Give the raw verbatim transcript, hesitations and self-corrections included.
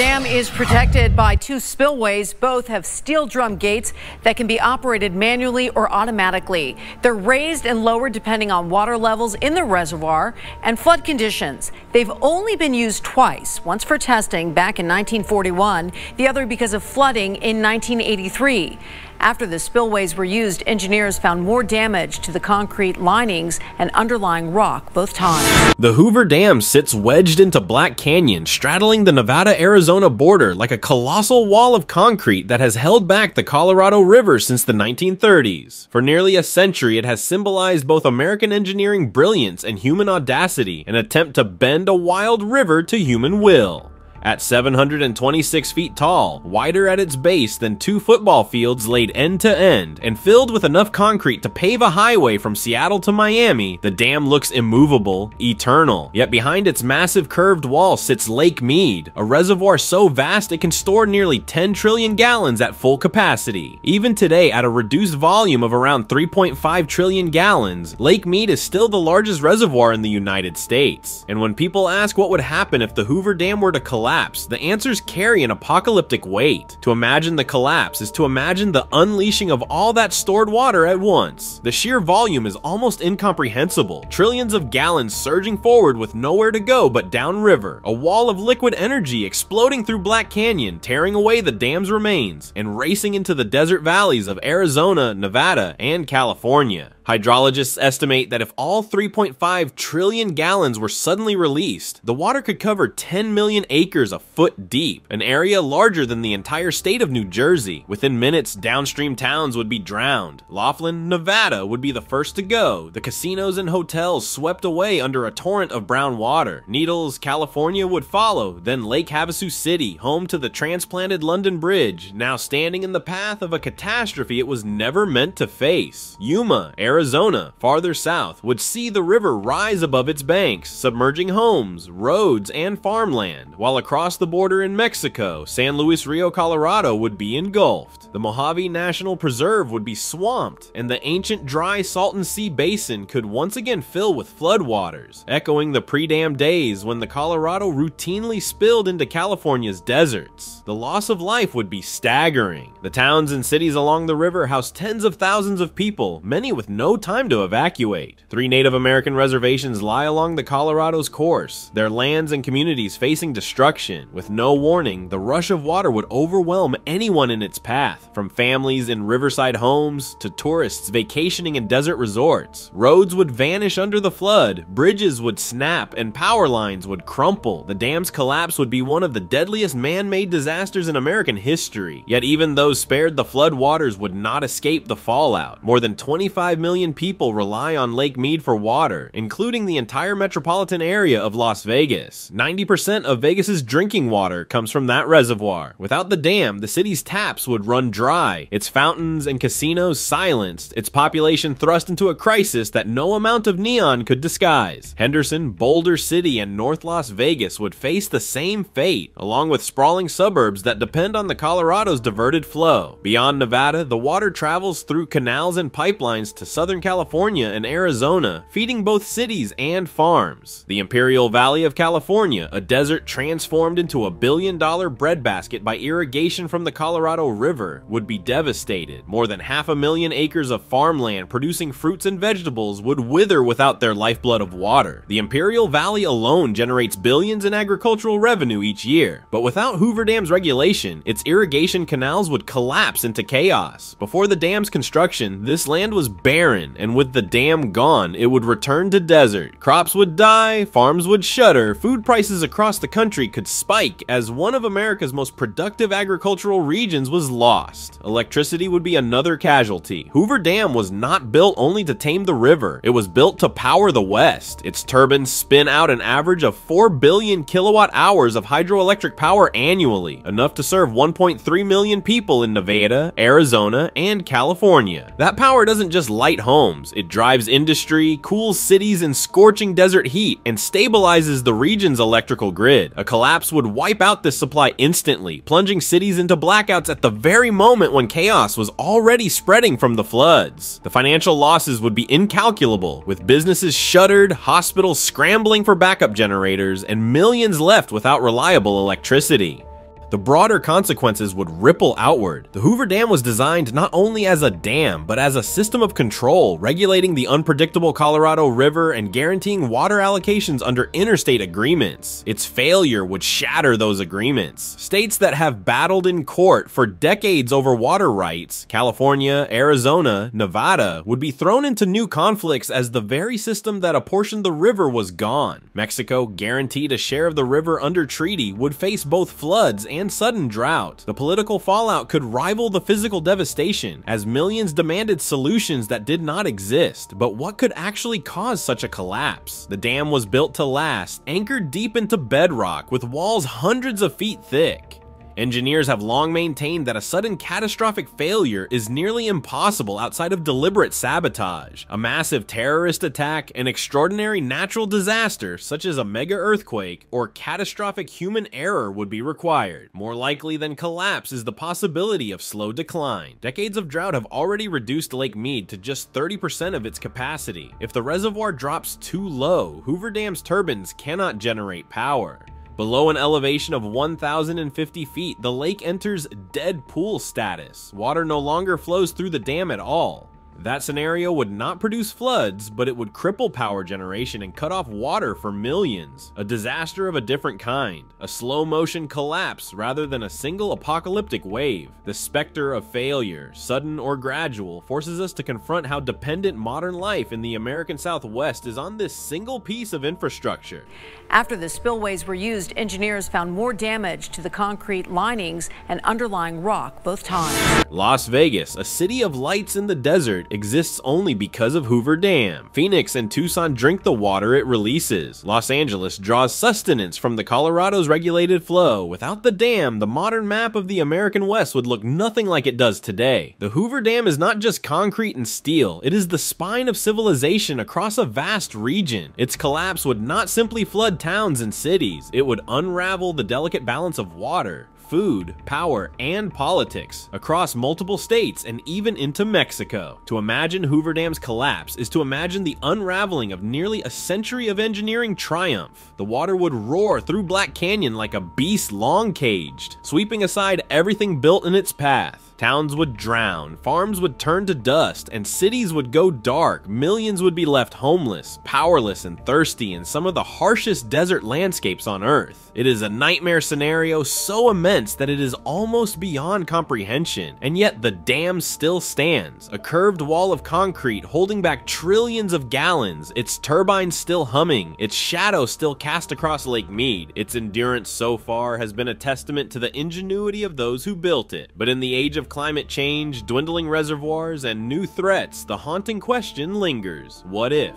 Dam is protected by two spillways. Both have steel drum gates that can be operated manually or automatically. They're raised and lowered depending on water levels in the reservoir and flood conditions. They've only been used twice, once for testing back in nineteen forty-one, the other because of flooding in nineteen eighty-three. After the spillways were used, engineers found more damage to the concrete linings and underlying rock both times. The Hoover Dam sits wedged into Black Canyon, straddling the Nevada-Arizona border like a colossal wall of concrete that has held back the Colorado River since the nineteen thirties. For nearly a century, it has symbolized both American engineering brilliance and human audacity, an attempt to bend a wild river to human will. At seven hundred twenty-six feet tall, wider at its base than two football fields laid end to end, and filled with enough concrete to pave a highway from Seattle to Miami, the dam looks immovable, eternal. Yet behind its massive curved wall sits Lake Mead, a reservoir so vast it can store nearly ten trillion gallons at full capacity. Even today, at a reduced volume of around three point five trillion gallons, Lake Mead is still the largest reservoir in the United States. And when people ask what would happen if the Hoover Dam were to collapse, the answers carry an apocalyptic weight. To imagine the collapse is to imagine the unleashing of all that stored water at once. The sheer volume is almost incomprehensible. Trillions of gallons surging forward with nowhere to go but downriver. A wall of liquid energy exploding through Black Canyon, tearing away the dam's remains, and racing into the desert valleys of Arizona, Nevada, and California. Hydrologists estimate that if all three point five trillion gallons were suddenly released, the water could cover ten million acres a foot deep, an area larger than the entire state of New Jersey. Within minutes, downstream towns would be drowned. Laughlin, Nevada would be the first to go, the casinos and hotels swept away under a torrent of brown water. Needles, California would follow, then Lake Havasu City, home to the transplanted London Bridge, now standing in the path of a catastrophe it was never meant to face. Yuma, Arizona. Arizona, farther south, would see the river rise above its banks, submerging homes, roads, and farmland, while across the border in Mexico, San Luis Rio, Colorado would be engulfed. The Mojave National Preserve would be swamped, and the ancient dry Salton Sea basin could once again fill with floodwaters, echoing the pre-dam days when the Colorado routinely spilled into California's deserts. The loss of life would be staggering. The towns and cities along the river housed tens of thousands of people, many with no time to evacuate. Three Native American reservations lie along the Colorado's course, their lands and communities facing destruction. With no warning, the rush of water would overwhelm anyone in its path, from families in riverside homes to tourists vacationing in desert resorts. Roads would vanish under the flood, bridges would snap, and power lines would crumple. The dam's collapse would be one of the deadliest man-made disasters in American history. Yet even those spared the flood waters would not escape the fallout. More than twenty-five million people rely on Lake Mead for water, including the entire metropolitan area of Las Vegas. ninety percent of Vegas's drinking water comes from that reservoir. Without the dam, the city's taps would run dry, its fountains and casinos silenced, its population thrust into a crisis that no amount of neon could disguise. Henderson, Boulder City, and North Las Vegas would face the same fate, along with sprawling suburbs that depend on the Colorado's diverted flow. Beyond Nevada, the water travels through canals and pipelines to Southern California and Arizona, feeding both cities and farms. The Imperial Valley of California, a desert transformed into a billion-dollar breadbasket by irrigation from the Colorado River, would be devastated. More than half a million acres of farmland producing fruits and vegetables would wither without their lifeblood of water. The Imperial Valley alone generates billions in agricultural revenue each year, but without Hoover Dam's regulation, its irrigation canals would collapse into chaos. Before the dam's construction, this land was barren. Barren, and with the dam gone, it would return to desert. Crops would die, farms would shudder, food prices across the country could spike as one of America's most productive agricultural regions was lost. Electricity would be another casualty. Hoover Dam was not built only to tame the river, it was built to power the West. Its turbines spin out an average of four billion kilowatt hours of hydroelectric power annually, enough to serve one point three million people in Nevada, Arizona, and California. That power doesn't just light homes, it drives industry, cools cities in scorching desert heat, and stabilizes the region's electrical grid. A collapse would wipe out this supply instantly, plunging cities into blackouts at the very moment when chaos was already spreading from the floods. The financial losses would be incalculable, with businesses shuttered, hospitals scrambling for backup generators, and millions left without reliable electricity. the broader consequences would ripple outward. The Hoover Dam was designed not only as a dam, but as a system of control, regulating the unpredictable Colorado River and guaranteeing water allocations under interstate agreements. Its failure would shatter those agreements. States that have battled in court for decades over water rights, California, Arizona, Nevada, would be thrown into new conflicts as the very system that apportioned the river was gone. Mexico, guaranteed a share of the river under treaty, would face both floods and sudden drought. The political fallout could rival the physical devastation, as millions demanded solutions that did not exist. But what could actually cause such a collapse? The dam was built to last, anchored deep into bedrock, with walls hundreds of feet thick. Engineers have long maintained that a sudden catastrophic failure is nearly impossible outside of deliberate sabotage. A massive terrorist attack, an extraordinary natural disaster such as a mega earthquake, or catastrophic human error would be required. More likely than collapse is the possibility of slow decline. Decades of drought have already reduced Lake Mead to just thirty percent of its capacity. If the reservoir drops too low, Hoover Dam's turbines cannot generate power. Below an elevation of one thousand fifty feet, the lake enters dead pool status. Water no longer flows through the dam at all. That scenario would not produce floods, but it would cripple power generation and cut off water for millions. A disaster of a different kind, a slow-motion collapse rather than a single apocalyptic wave. The specter of failure, sudden or gradual, forces us to confront how dependent modern life in the American Southwest is on this single piece of infrastructure. After the spillways were used, engineers found more damage to the concrete linings and underlying rock both times. Las Vegas, a city of lights in the desert, exists only because of Hoover Dam. Phoenix and Tucson drink the water it releases. Los Angeles draws sustenance from the Colorado's regulated flow. Without the dam, the modern map of the American West would look nothing like it does today. The Hoover Dam is not just concrete and steel, it is the spine of civilization across a vast region. Its collapse would not simply flood towns and cities, it would unravel the delicate balance of water, food, power, and politics across multiple states and even into Mexico. To imagine Hoover Dam's collapse is to imagine the unraveling of nearly a century of engineering triumph. The water would roar through Black Canyon like a beast long-caged, sweeping aside everything built in its path. Towns would drown, farms would turn to dust, and cities would go dark. Millions would be left homeless, powerless, and thirsty in some of the harshest desert landscapes on Earth. It is a nightmare scenario so immense that it is almost beyond comprehension, and yet the dam still stands, a curved wall of concrete holding back trillions of gallons, its turbines still humming, its shadow still cast across Lake Mead. Its endurance so far has been a testament to the ingenuity of those who built it, but in the age of climate change, dwindling reservoirs, and new threats, the haunting question lingers: what if?